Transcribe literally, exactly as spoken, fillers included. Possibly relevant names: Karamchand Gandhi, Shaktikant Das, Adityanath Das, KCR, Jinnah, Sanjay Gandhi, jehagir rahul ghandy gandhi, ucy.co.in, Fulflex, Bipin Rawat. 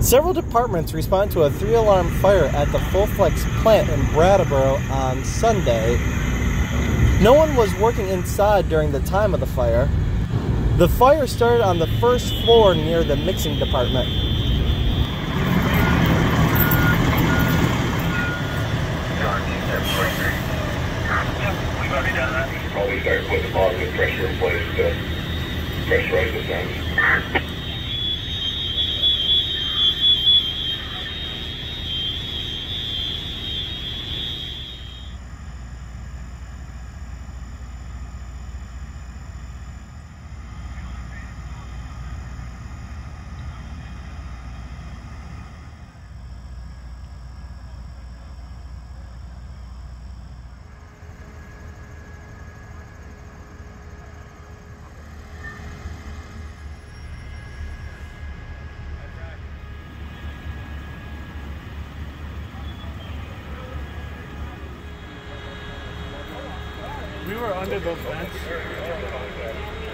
Several departments respond to a three-alarm fire at the Fulflex plant in Brattleboro on Sunday. No one was working inside during the time of the fire. The fire started on the first floor near the mixing department. We've already done that. Probably start putting positive pressure in place to pressurize the tanks. We were under the fence.